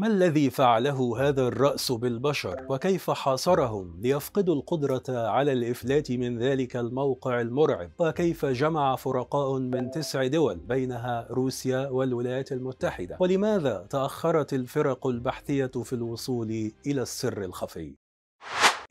ما الذي فعله هذا الرأس بالبشر؟ وكيف حاصرهم ليفقدوا القدرة على الإفلات من ذلك الموقع المرعب؟ وكيف جمع فرقاء من 9 دول بينها روسيا والولايات المتحدة؟ ولماذا تأخرت الفرق البحثية في الوصول إلى السر الخفي؟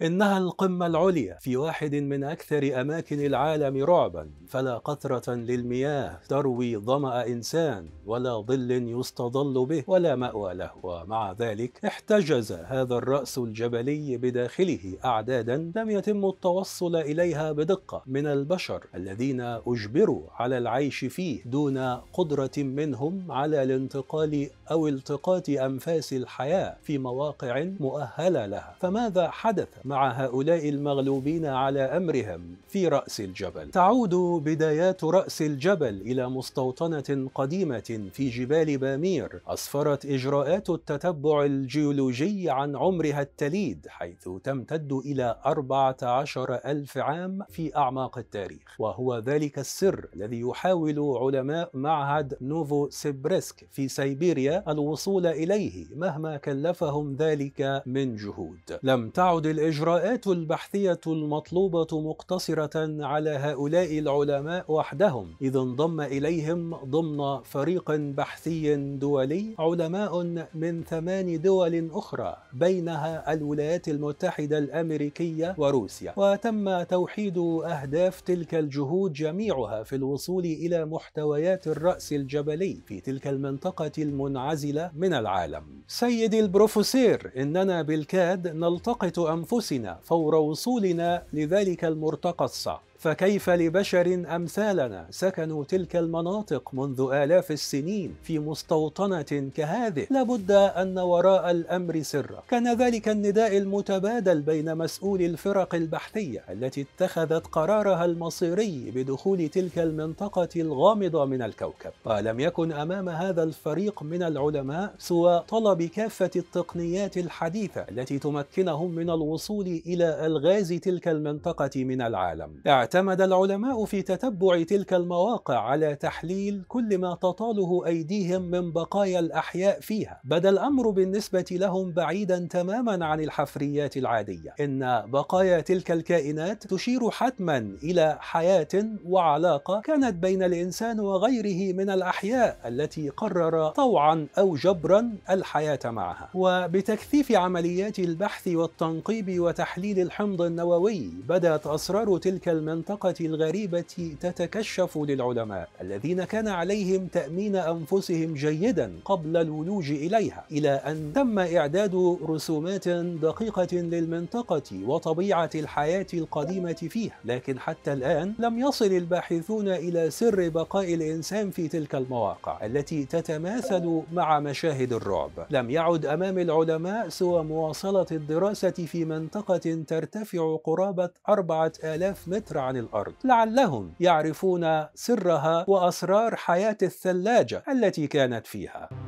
إنها القمة العليا في واحد من أكثر أماكن العالم رعباً، فلا قطرة للمياه تروي ظمأ إنسان، ولا ظل يستظل به، ولا مأوى له. ومع ذلك احتجز هذا الرأس الجبلي بداخله أعداداً لم يتم التوصل إليها بدقة من البشر الذين أجبروا على العيش فيه دون قدرة منهم على الانتقال أو التقاط أنفاس الحياة في مواقع مؤهلة لها. فماذا حدث مع هؤلاء المغلوبين على أمرهم في رأس الجبل؟ تعود بدايات رأس الجبل إلى مستوطنة قديمة في جبال بامير، أسفرت إجراءات التتبع الجيولوجي عن عمرها التليد، حيث تمتد إلى 14,000 عام في أعماق التاريخ. وهو ذلك السر الذي يحاول علماء معهد نوفو سيبرسك في سيبيريا الوصول إليه مهما كلفهم ذلك من جهود. لم تعد الإجراءات البحثية المطلوبة مقتصرة على هؤلاء العلماء وحدهم، إذ انضم إليهم ضمن فريق بحثي دولي علماء من 8 دول أخرى بينها الولايات المتحدة الأمريكية وروسيا. وتم توحيد أهداف تلك الجهود جميعها في الوصول إلى محتويات الرأس الجبلي في تلك المنطقة المنعزلة من العالم. سيدي البروفيسور، إننا بالكاد نلتقط أنفسنا فور وصولنا لذلك المرتقى الصعب، فكيف لبشر أمثالنا سكنوا تلك المناطق منذ آلاف السنين في مستوطنة كهذه؟ لابد أن وراء الأمر سرا. كان ذلك النداء المتبادل بين مسؤولي الفرق البحثية التي اتخذت قرارها المصيري بدخول تلك المنطقة الغامضة من الكوكب. ولم يكن أمام هذا الفريق من العلماء سوى طلب كافة التقنيات الحديثة التي تمكنهم من الوصول إلى ألغاز تلك المنطقة من العالم. اعتمد العلماء في تتبع تلك المواقع على تحليل كل ما تطاله أيديهم من بقايا الأحياء فيها. بدا الأمر بالنسبة لهم بعيدا تماما عن الحفريات العادية، إن بقايا تلك الكائنات تشير حتما إلى حياة وعلاقة كانت بين الإنسان وغيره من الأحياء التي قرر طوعا أو جبرا الحياة معها. وبتكثيف عمليات البحث والتنقيب وتحليل الحمض النووي بدأت أسرار تلك المنطقة الغريبة تتكشف للعلماء الذين كان عليهم تأمين أنفسهم جيدا قبل الولوج إليها، إلى أن تم إعداد رسومات دقيقة للمنطقة وطبيعة الحياة القديمة فيها. لكن حتى الآن لم يصل الباحثون إلى سر بقاء الإنسان في تلك المواقع التي تتماثل مع مشاهد الرعب. لم يعد أمام العلماء سوى مواصلة الدراسة في منطقة ترتفع قرابة 4000 متر عن الأرض، لعلهم يعرفون سرها وأسرار حياة الثلاجة التي كانت فيها.